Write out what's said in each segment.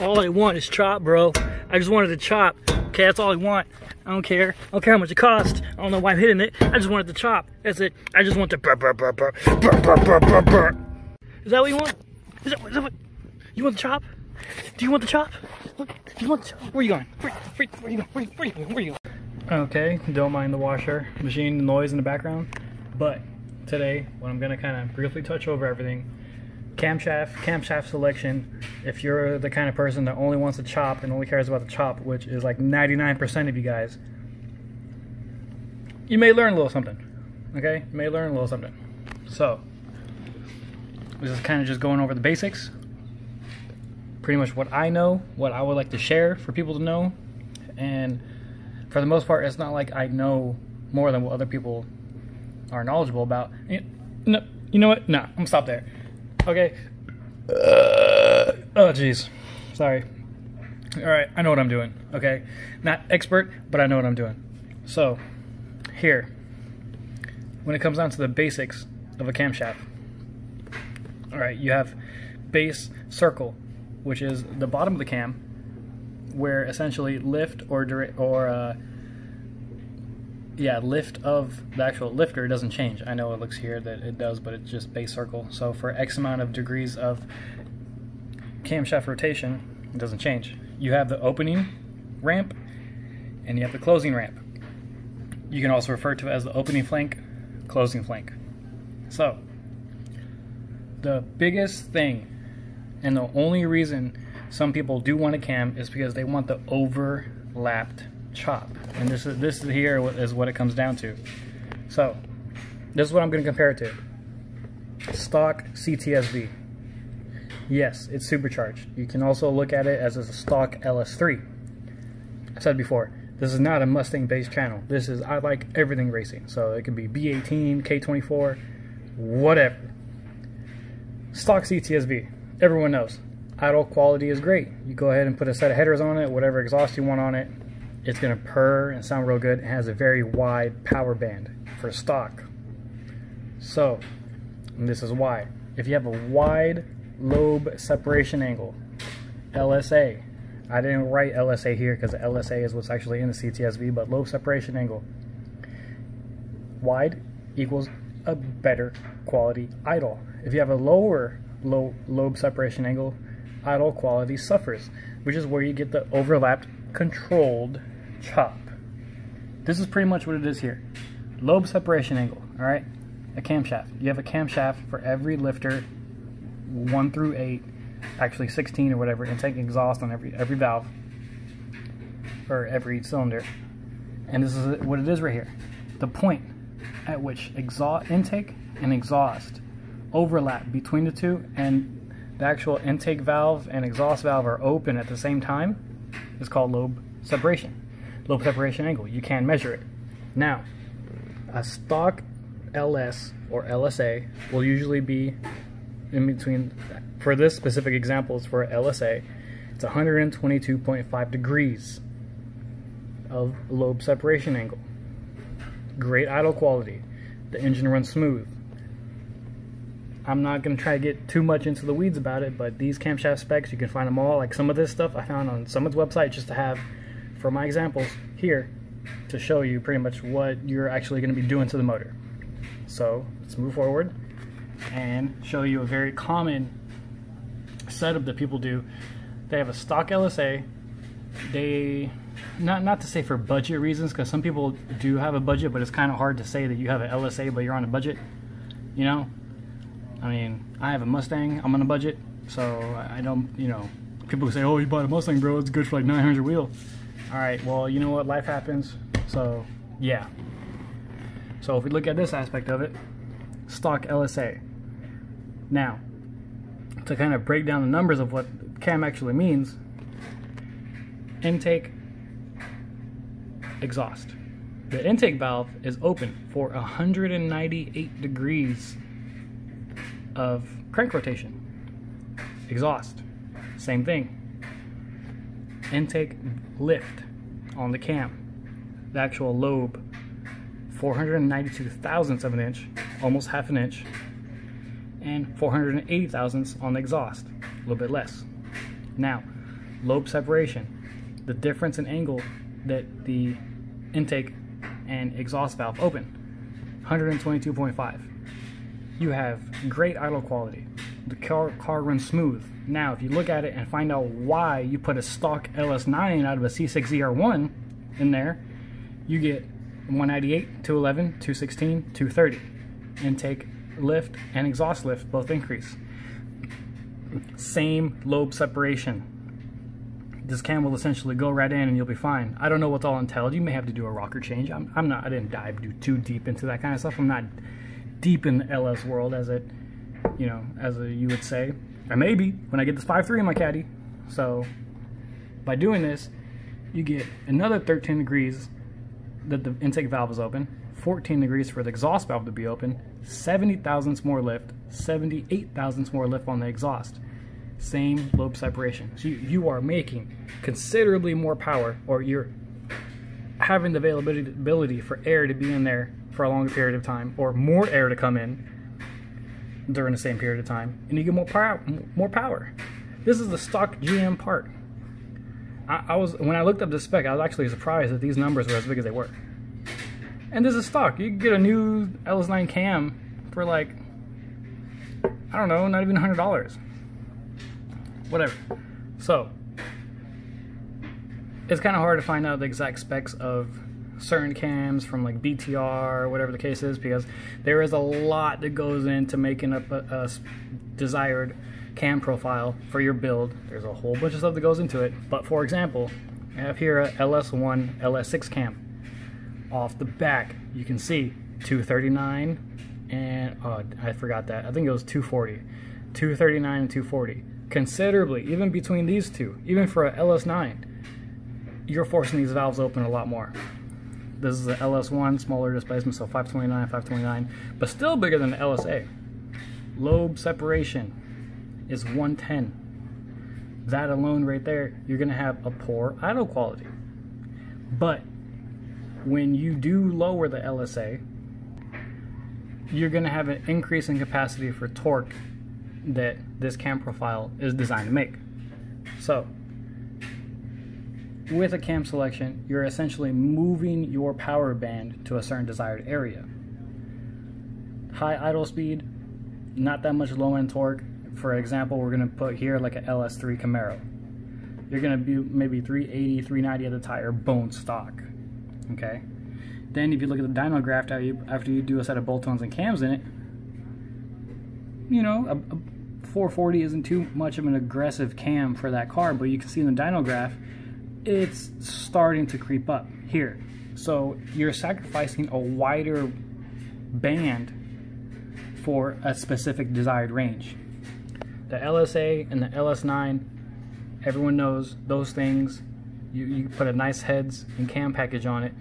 All I want is chop, bro. I just wanted to chop. Okay, that's all I want. I don't care. I don't care how much it costs. I don't know why I'm hitting it. I just wanted to chop. That's it. I just want to burr, burr, burr, burr, burr, burr, burr, burr. Is that what you want? Is that what you want, the chop? Do you want the chop? Look, do you want the chop? Where are you going? Where are you going? Where are you going? Where are you going? Okay, don't mind the washer machine, the noise in the background. But today, what I'm gonna kind of briefly touch over everything. Camshaft selection. If you're the kind of person that only wants to chop and only cares about the chop, which is like 99% of you guys, you may learn a little something. Okay, you may learn a little something. So this is kind of just going over the basics, pretty much what I know, what I would like to share for people to know. And for the most part, it's not like I know more than what other people are knowledgeable about. No, you know what? Nah, I'm gonna stop there. Okay. Oh, jeez. Sorry. All right, I know what I'm doing. Okay, not expert, but I know what I'm doing. So, here, when it comes down to the basics of a camshaft, all right, you have base circle, which is the bottom of the cam, where essentially lift lift of the actual lifter doesn't change. I know it looks here that it does, but it's just base circle. So for X amount of degrees of camshaft rotation, it doesn't change. You have the opening ramp and you have the closing ramp. You can also refer to it as the opening flank, closing flank. So the biggest thing and the only reason some people do want a cam is because they want the overlapped chop, and this is here is what it comes down to. So this is what I'm going to compare it to: stock CTSV. Yes, it's supercharged. You can also look at it as a stock LS3. I said before, this is not a Mustang based channel. This is, I like everything racing, so it could be B18, K24, whatever. Stock CTSV, everyone knows idle quality is great. You go ahead and put a set of headers on it, whatever exhaust you want on it. It's gonna purr and sound real good. It has a very wide power band for stock. So, and this is why. If you have a wide lobe separation angle, LSA. I didn't write LSA here because LSA is what's actually in the CTSV, but lobe separation angle. Wide equals a better quality idle. If you have a lower lobe separation angle, idle quality suffers, which is where you get the overlapped controlled chop. This is pretty much what it is here. Lobe separation angle, all right? A camshaft. You have a camshaft for every lifter, 1 through 8, actually 16 or whatever, intake exhaust on every valve or every cylinder. And this is what it is right here. The point at which exhaust, intake and exhaust overlap between the two and the actual intake valve and exhaust valve are open at the same time is called lobe separation angle. You can measure it. Now, a stock LS or LSA will usually be in between, for this specific example, it's for LSA, it's 122.5 degrees of lobe separation angle. Great idle quality. The engine runs smooth. I'm not going to try to get too much into the weeds about it, but these camshaft specs, you can find them all. Like some of this stuff I found on someone's website just to have for my examples here to show you pretty much what you're actually going to be doing to the motor. So let's move forward and show you a very common setup that people do. They have a stock LSA. They, not to say for budget reasons, because some people do have a budget, but it's kind of hard to say that you have an LSA but you're on a budget, you know? I mean, I have a Mustang, I'm on a budget, so I don't, you know, people say, oh, you bought a Mustang, bro, it's good for like 900 wheel. All right, well, you know what, life happens, so yeah. So if we look at this aspect of it, stock LSA. Now, to kind of break down the numbers of what cam actually means, intake, exhaust. The intake valve is open for 198 degrees of crank rotation. Exhaust, same thing. Intake lift on the cam, the actual lobe, 492 thousandths of an inch, almost half an inch, and 480 thousandths on the exhaust, a little bit less. Now, lobe separation, the difference in angle that the intake and exhaust valve open, 122.5. You have great idle quality. The car runs smooth. Now, if you look at it and find out why you put a stock LS9 out of a C6 ZR1 in there, you get 198, 211, 216, 230. Intake lift and exhaust lift both increase. Same lobe separation. This cam will essentially go right in and you'll be fine. I don't know what's all entailed. You may have to do a rocker change. I didn't dive too deep into that kind of stuff. I'm not deep in the LS world you would say. And maybe when I get this 5.3 in my caddy. So by doing this, you get another 13 degrees that the intake valve is open, 14 degrees for the exhaust valve to be open, 70 thousandths more lift, 78 thousandths more lift on the exhaust. Same lobe separation. So you are making considerably more power, or you're having the availability for air to be in there for a longer period of time, or more air to come in during the same period of time, and you get more power. This is the stock GM part. When I looked up this spec, I was actually surprised that these numbers were as big as they were. And this is stock. You can get a new LS9 cam for like, I don't know, not even $100. Whatever. So it's kind of hard to find out the exact specs of certain cams from like BTR or whatever the case is, because there is a lot that goes into making up a desired cam profile for your build. There's a whole bunch of stuff that goes into it, but for example, I have here a LS1 LS6 cam. Off the back you can see 239 and, oh, I forgot that, I think it was 240, 239 and 240. Considerably, even between these two, even for a LS9, you're forcing these valves open a lot more. This is the LS1, smaller displacement, so 529, 529, but still bigger than the LSA. Lobe separation is 110. That alone right there, you're going to have a poor idle quality. But when you do lower the LSA, you're going to have an increase in capacity for torque that this cam profile is designed to make. So with a cam selection, you're essentially moving your power band to a certain desired area. High idle speed, not that much low end torque. For example, we're going to put here like an LS3 Camaro. You're going to be maybe 380, 390 at the tire, bone stock. Okay. Then if you look at the dyno graph after you do a set of bolt-ons and cams in it, you know, a 440 isn't too much of an aggressive cam for that car, but you can see in the dyno graph, it's starting to creep up here. So you're sacrificing a wider band for a specific desired range. The LSA and the LS9, everyone knows those things. You put a nice heads and cam package on it,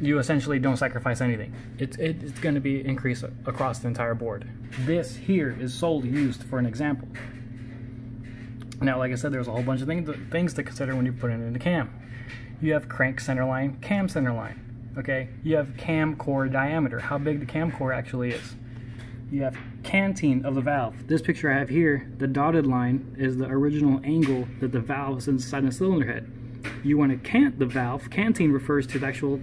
you essentially don't sacrifice anything. It's going to be increased across the entire board. This here is solely used for an example. Now, like I said, there's a whole bunch of things to consider when you put it in the cam. You have crank centerline, cam centerline. Okay, you have cam core diameter, how big the cam core actually is. You have canteen of the valve. This picture I have here, the dotted line is the original angle that the valve is inside the cylinder head. You want to cant the valve. Canteen refers to the actual,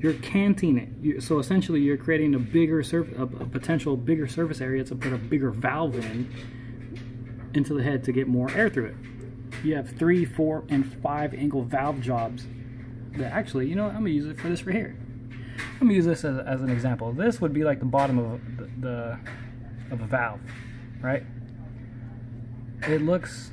you're canting it. So essentially, you're creating a bigger surface, a potential bigger surface area to put a bigger valve in, into the head to get more air through it. You have 3, 4, and 5 angle valve jobs that actually, you know, I'm gonna use it for this right here. I'm gonna use this as an example. This would be like the bottom of a valve, right? It looks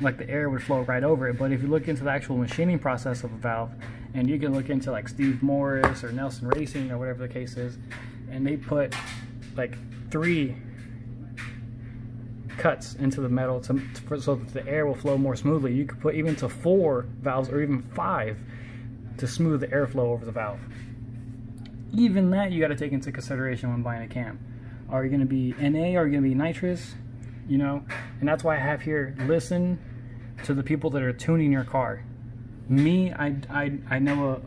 like the air would flow right over it, but if you look into the actual machining process of a valve, and you can look into like Steve Morris or Nelson Racing or whatever the case is, and they put like 3 cuts into the metal so that the air will flow more smoothly. You could put even to 4 valves or even 5 to smooth the airflow over the valve. Even that you got to take into consideration when buying a cam. Are you going to be NA? Are you going to be nitrous? You know, and that's why I have here, listen to the people that are tuning your car. Me, I know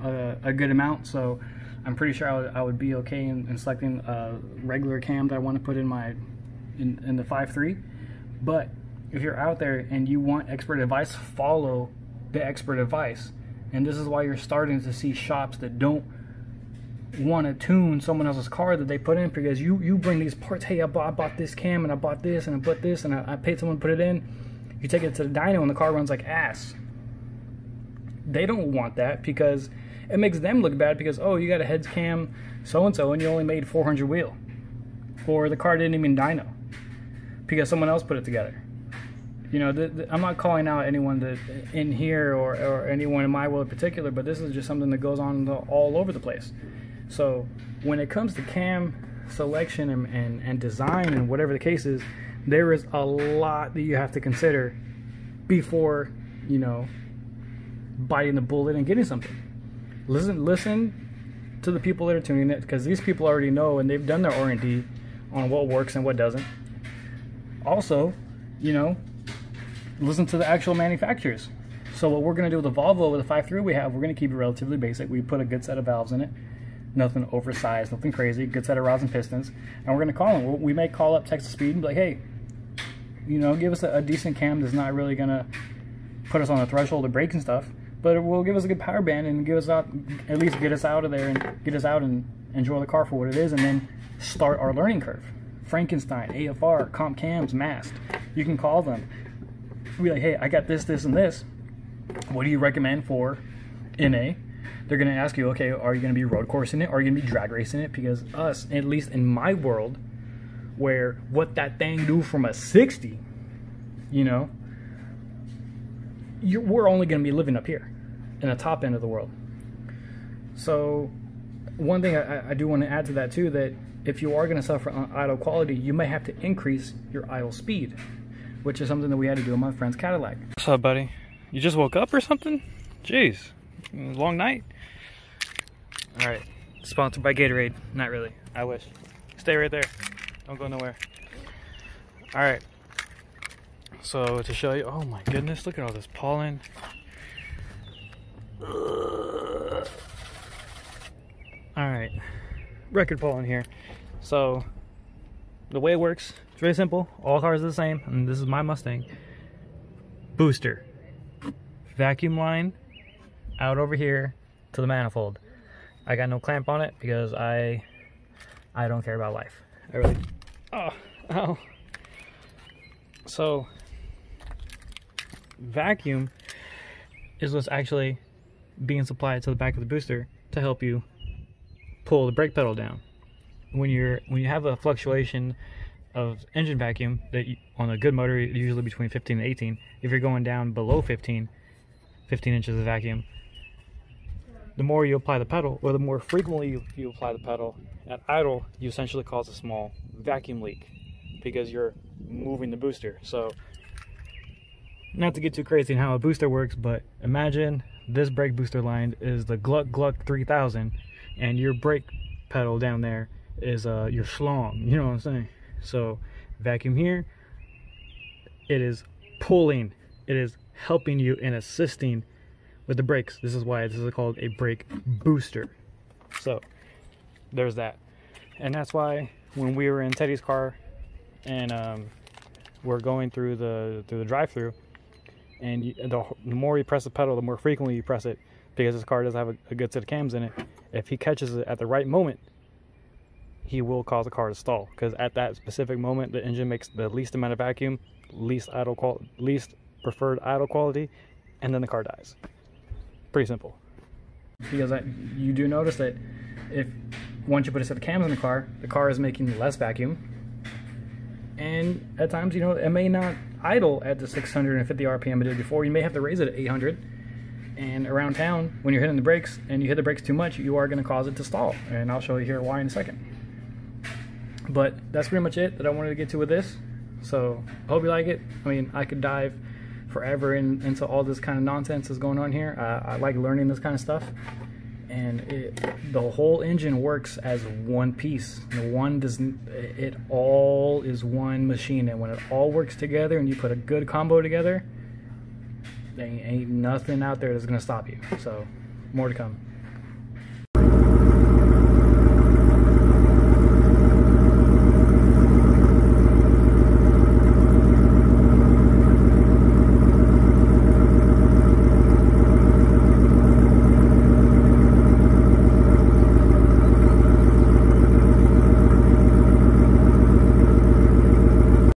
a good amount, so I'm pretty sure I would be okay in selecting a regular cam that I want to put in the 5.3. But if you're out there and you want expert advice, follow the expert advice. And this is why you're starting to see shops that don't want to tune someone else's car that they put in, because you bring these parts. Hey, I bought this cam, and I bought this, and I bought this, and I paid someone to put it in. You take it to the dyno and the car runs like ass. They don't want that because it makes them look bad, because, oh, you got a heads cam so-and-so and you only made 400 wheel, or the car didn't even dyno because someone else put it together. You know, I'm not calling out anyone that in here or anyone in my world in particular, but this is just something that goes on all over the place. So when it comes to cam selection and design and whatever the case is, there is a lot that you have to consider before, you know, biting the bullet and getting something. Listen to the people that are tuning it, because these people already know and they've done their R&D on what works and what doesn't. Also, you know, listen to the actual manufacturers. So what we're going to do with the Volvo, with the 5.3 we have, we're going to keep it relatively basic. We put a good set of valves in it, nothing oversized, nothing crazy, good set of rods and pistons, and we're going to call them. We may call up Texas Speed and be like, hey, you know, give us a decent cam that's not really going to put us on the threshold of brake and stuff, but it will give us a good power band and give us out, at least get us out of there and get us out and enjoy the car for what it is, and then start our learning curve. Frankenstein, AFR, comp cams, mast. You can call them. Be like, hey, I got this, this, and this. What do you recommend for NA? They're going to ask you, okay, are you going to be road coursing it? Are you going to be drag racing it? Because us, at least in my world, where what that thing do from a 60, you know, we're only going to be living up here in the top end of the world. So one thing I do want to add to that too, that if you are going to suffer on idle quality, you may have to increase your idle speed, which is something that we had to do in my friend's Cadillac. What's up, buddy? You just woke up or something? Jeez. Long night. All right, sponsored by Gatorade. Not really, I wish. Stay right there, don't go nowhere. All right, so to show you, oh my goodness, look at all this pollen. All right, record pollen here. So the way it works, it's very simple. All cars are the same, and this is my Mustang. Booster, vacuum line out over here to the manifold. I got no clamp on it because I don't care about life. I really, oh, ow. So vacuum is what's actually being supplied to the back of the booster to help you pull the brake pedal down. When you have a fluctuation of engine vacuum that you, on a good motor, usually between 15 and 18. If you're going down below 15 inches of vacuum, the more you apply the pedal, or the more frequently you apply the pedal at idle, you essentially cause a small vacuum leak because you're moving the booster. So, not to get too crazy in how a booster works, but imagine this brake booster line is the Gluck Gluck 3000, and your brake pedal down there is your schlong, you know what I'm saying? So, vacuum here, it is pulling, it is helping you and assisting with the brakes. This is why this is called a brake booster. So there's that, and that's why when we were in Teddy's car and we're going through the drive-through, and the more you press the pedal, the more frequently you press it, because this car does have a good set of cams in it. If he catches it at the right moment, he will cause the car to stall, because at that specific moment the engine makes the least amount of vacuum, least preferred idle quality, and then the car dies. Pretty simple. Because you do notice that if once you put a set of cams in the car is making less vacuum, and at times, you know, it may not idle at the 650 RPM it did before. You may have to raise it at 800, and around town when you're hitting the brakes and you hit the brakes too much, you are going to cause it to stall, and I'll show you here why in a second. But that's pretty much it that I wanted to get to with this. So I hope you like it. I mean, I could dive forever into all this kind of nonsense that's going on here. I like learning this kind of stuff, and the whole engine works as one piece. It all is one machine, and when it all works together and you put a good combo together, there ain't nothing out there that's gonna stop you. So more to come.